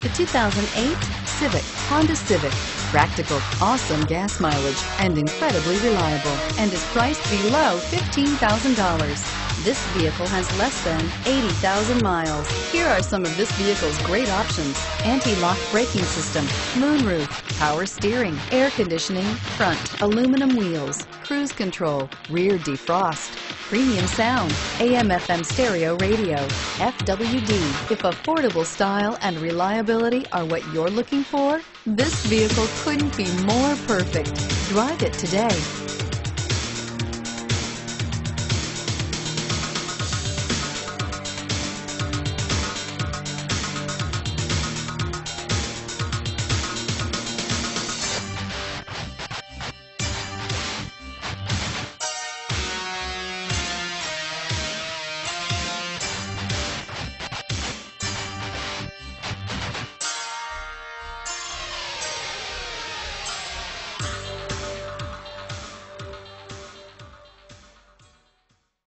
The 2008 Honda Civic. Practical, awesome gas mileage, and incredibly reliable, and is priced below $15,000. This vehicle has less than 80,000 miles. Here are some of this vehicle's great options: anti-lock braking system, moonroof, power steering, air conditioning, front aluminum wheels, cruise control, rear defrost, premium sound, AM/FM stereo radio, FWD. If affordable style and reliability are what you're looking for, this vehicle couldn't be more perfect. Drive it today.